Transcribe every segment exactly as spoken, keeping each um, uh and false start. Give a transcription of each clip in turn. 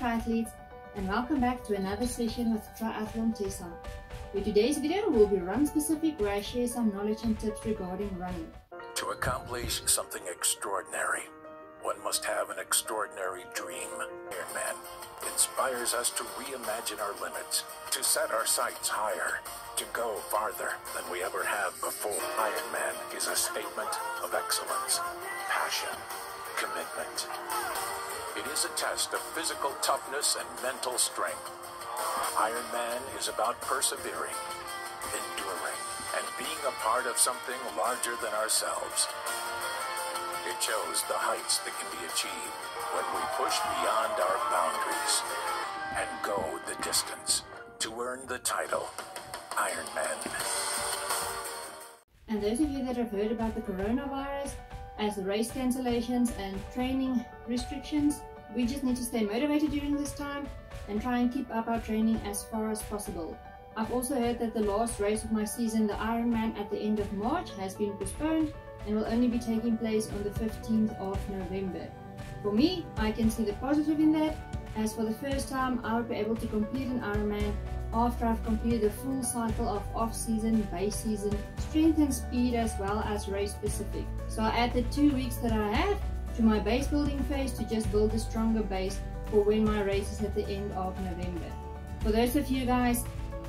Hi triathletes, and welcome back to another session with Triathlon TESA. With today's video will be run specific, where I share some knowledge and tips regarding running. To accomplish something extraordinary, one must have an extraordinary dream. Ironman inspires us to reimagine our limits, to set our sights higher, to go farther than we ever have before. Ironman is a statement of excellence, passion, commitment. It is a test of physical toughness and mental strength. Ironman is about persevering, enduring, and being a part of something larger than ourselves. It shows the heights that can be achieved when we push beyond our boundaries and go the distance to earn the title Ironman. And those of you that have heard about the coronavirus, as the race cancellations and training restrictions, we just need to stay motivated during this time and try and keep up our training as far as possible. I've also heard that the last race of my season, the Ironman at the end of March, has been postponed and will only be taking place on the fifteenth of November. For me, I can see the positive in that, as for the first time I'll be able to complete an Ironman after I've completed a full cycle of off-season, base season, strength and speed, as well as race-specific. So I added two weeks that I had to my base building phase to just build a stronger base for when my race is at the end of November. For those of you guys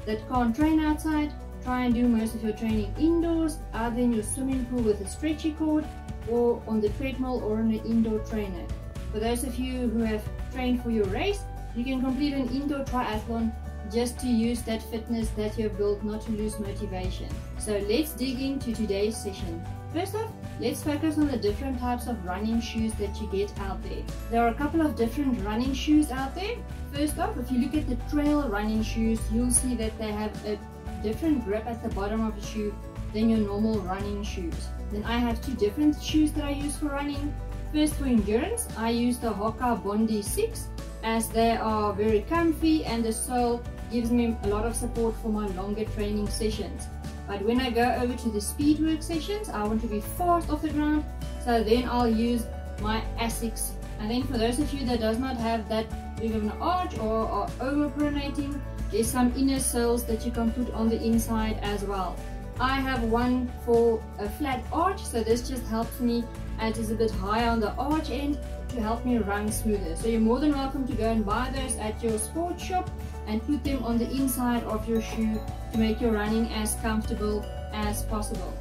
that can't train outside, try and do most of your training indoors, either in your swimming pool with a stretchy cord, or on the treadmill, or on an indoor trainer. For those of you who have trained for your race, you can complete an indoor triathlon just to use that fitness that you have built, not to lose motivation. So let's dig into today's session. First off, let's focus on the different types of running shoes that you get out there. There are a couple of different running shoes out there. First off, if you look at the trail running shoes, you'll see that they have a different grip at the bottom of the shoe than your normal running shoes. Then I have two different shoes that I use for running. First, for endurance, I use the Hoka Bondi Six, as they are very comfy and the sole gives me a lot of support for my longer training sessions. But when I go over to the speed work sessions, I want to be fast off the ground, so then I'll use my ASICS. And then for those of you that does not have that big of an arch or are overpronating, there's some inner soles that you can put on the inside as well. I have one for a flat arch, so this just helps me, as it's a bit higher on the arch end, to help me run smoother. So you're more than welcome to go and buy those at your sports shop and put them on the inside of your shoe to make your running as comfortable as possible.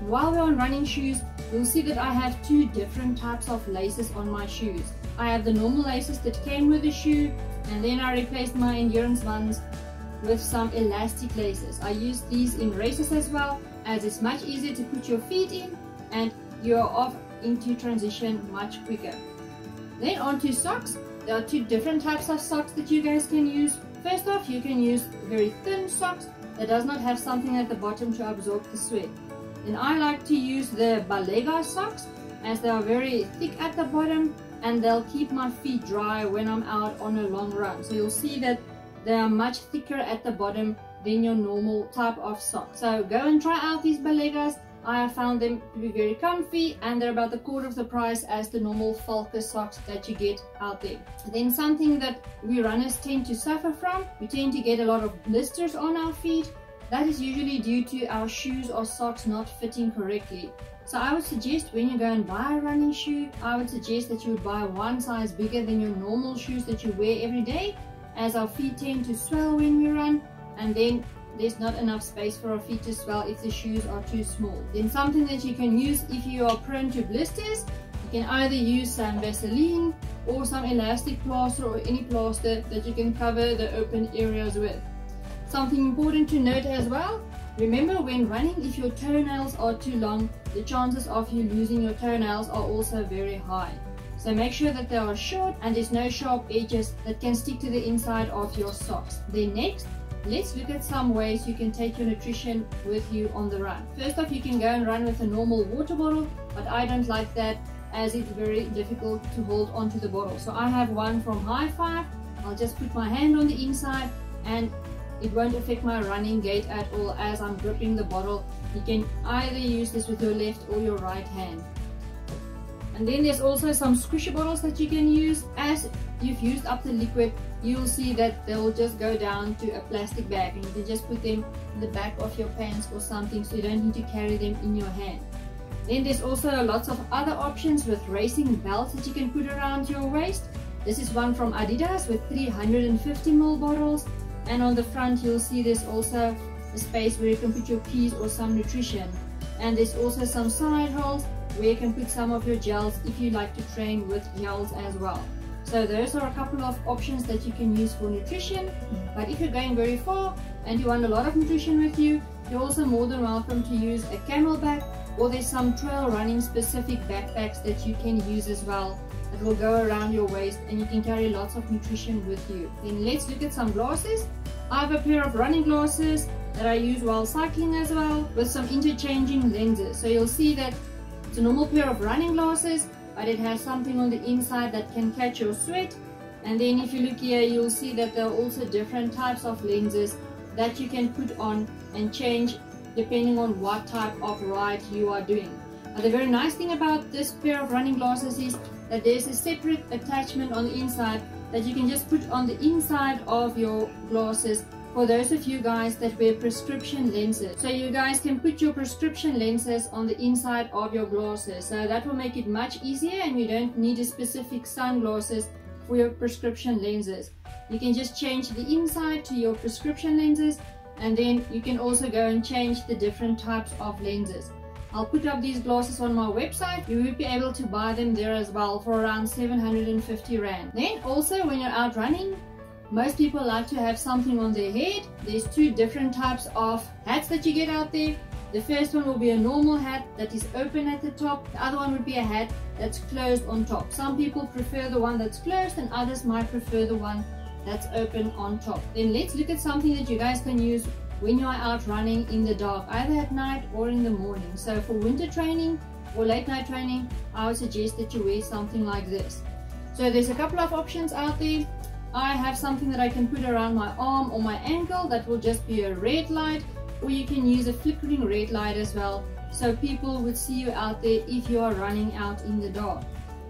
While we're on running shoes, you'll see that I have two different types of laces on my shoes. I have the normal laces that came with the shoe, and then I replaced my endurance ones with some elastic laces. I use these in races as well, as it's much easier to put your feet in and you're off into transition much quicker. Then on to socks. There are two different types of socks that you guys can use. First off, you can use very thin socks that does not have something at the bottom to absorb the sweat. And I like to use the Balega socks, as they are very thick at the bottom and they'll keep my feet dry when I'm out on a long run. So you'll see that they are much thicker at the bottom than your normal type of sock. So go and try out these Balegas. I have found them to be very comfy, and they're about a quarter of the price as the normal Falke socks that you get out there. Then something that we runners tend to suffer from, we tend to get a lot of blisters on our feet. That is usually due to our shoes or socks not fitting correctly. So I would suggest, when you go and buy a running shoe, I would suggest that you would buy one size bigger than your normal shoes that you wear every day, as our feet tend to swell when we run, and then there's not enough space for our feet to swell if the shoes are too small. Then something that you can use if you are prone to blisters, you can either use some Vaseline or some elastic plaster, or any plaster that you can cover the open areas with. Something important to note as well, remember when running, if your toenails are too long, the chances of you losing your toenails are also very high. So make sure that they are short and there's no sharp edges that can stick to the inside of your socks. Then next, let's look at some ways you can take your nutrition with you on the run. First off, you can go and run with a normal water bottle, but I don't like that, as it's very difficult to hold onto the bottle. So I have one from Hi five. I'll just put my hand on the inside and it won't affect my running gait at all, as I'm gripping the bottle. You can either use this with your left or your right hand. And then there's also some squishy bottles that you can use. As you've used up the liquid, you'll see that they'll just go down to a plastic bag, and you can just put them in the back of your pants or something, so you don't need to carry them in your hand. Then there's also lots of other options with racing belts that you can put around your waist. This is one from Adidas with three hundred fifty milliliter bottles, and on the front you'll see there's also a space where you can put your keys or some nutrition. And there's also some side holes where you can put some of your gels if you like to train with gels as well. So those are a couple of options that you can use for nutrition. But if you're going very far and you want a lot of nutrition with you, you're also more than welcome to use a camel bag, or there's some trail running specific backpacks that you can use as well. It will go around your waist and you can carry lots of nutrition with you. Then let's look at some glasses. I have a pair of running glasses that I use while cycling as well, with some interchanging lenses. So you'll see that it's a normal pair of running glasses, but it has something on the inside that can catch your sweat. And then if you look here, you'll see that there are also different types of lenses that you can put on and change depending on what type of ride you are doing. Now, the very nice thing about this pair of running glasses is that there's a separate attachment on the inside that you can just put on the inside of your glasses for those of you guys that wear prescription lenses. So you guys can put your prescription lenses on the inside of your glasses. So that will make it much easier, and you don't need a specific sunglasses for your prescription lenses. You can just change the inside to your prescription lenses, and then you can also go and change the different types of lenses. I'll put up these glasses on my website. You will be able to buy them there as well for around seven hundred fifty rand. Then also, when you're out running, most people like to have something on their head. There's two different types of hats that you get out there. The first one will be a normal hat that is open at the top. The other one would be a hat that's closed on top. Some people prefer the one that's closed, and others might prefer the one that's open on top. Then let's look at something that you guys can use when you are out running in the dark, either at night or in the morning. So for winter training or late night training, I would suggest that you wear something like this. So there's a couple of options out there. I have something that I can put around my arm or my ankle that will just be a red light, or you can use a flickering red light as well, so people would see you out there if you are running out in the dark.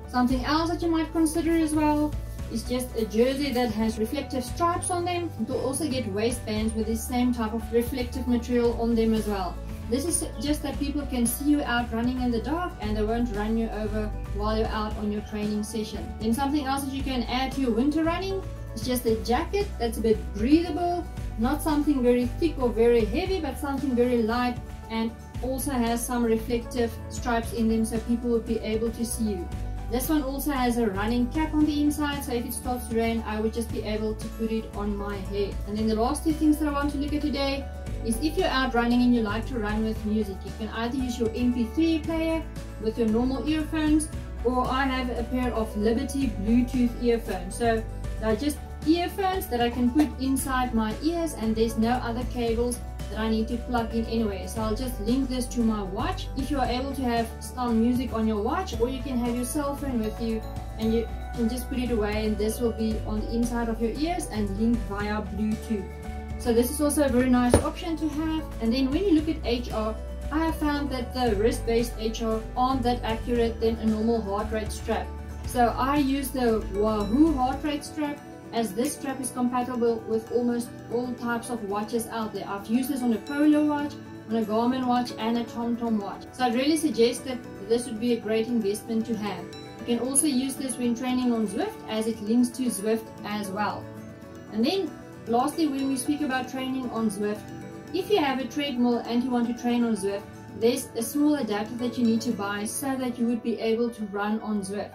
Something else that you might consider as well, it's just a jersey that has reflective stripes on them. You'll also get waistbands with the same type of reflective material on them as well. This is just that people can see you out running in the dark and they won't run you over while you're out on your training session. Then something else that you can add to your winter running is just a jacket that's a bit breathable, not something very thick or very heavy, but something very light and also has some reflective stripes in them so people will be able to see you. This one also has a running cap on the inside, so if it starts to rain, I would just be able to put it on my head. And then the last two things that I want to look at today is if you're out running and you like to run with music, you can either use your M P three player with your normal earphones, or I have a pair of Liberty Bluetooth earphones. So they're just earphones that I can put inside my ears, and there's no other cables that I need to plug in anyway, so I'll just link this to my watch. If you are able to have some music on your watch, or you can have your cell phone with you and you can just put it away, and this will be on the inside of your ears and linked via Bluetooth. So this is also a very nice option to have. And then when you look at H R, I have found that the wrist-based H R aren't that accurate than a normal heart rate strap. So I use the Wahoo heart rate strap, as this strap is compatible with almost all types of watches out there. I've used this on a Polar watch, on a Garmin watch and a TomTom watch. So I'd really suggest that this would be a great investment to have. You can also use this when training on Zwift, as it links to Zwift as well. And then lastly, when we speak about training on Zwift, if you have a treadmill and you want to train on Zwift, there's a small adapter that you need to buy so that you would be able to run on Zwift.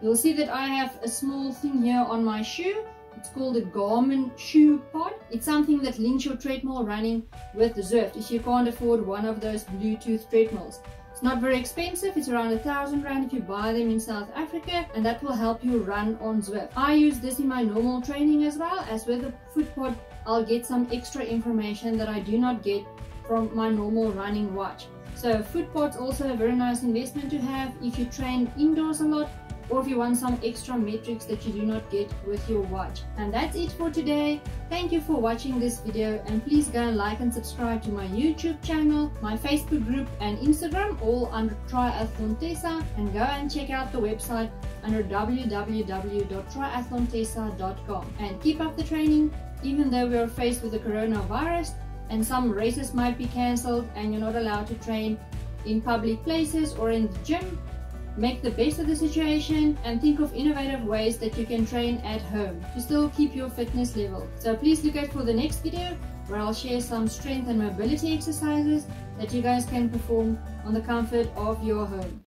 You'll see that I have a small thing here on my shoe. It's called a Garmin shoe pod. It's something that links your treadmill running with Zwift if you can't afford one of those Bluetooth treadmills. It's not very expensive. It's around a thousand rand if you buy them in South Africa, and that will help you run on Zwift. I use this in my normal training as well, as with the foot pod I'll get some extra information that I do not get from my normal running watch. So foot pod's also a very nice investment to have if you train indoors a lot, or if you want some extra metrics that you do not get with your watch. And that's it for today. Thank you for watching this video, and please go like and subscribe to my YouTube channel, my Facebook group and Instagram, all under Triathlon TESA, and go and check out the website under w w w dot triathlon tesa dot com. And keep up the training, even though we are faced with the coronavirus and some races might be cancelled and you're not allowed to train in public places or in the gym. Make the best of the situation and think of innovative ways that you can train at home to still keep your fitness level. So please look out for the next video where I'll share some strength and mobility exercises that you guys can perform on the comfort of your home.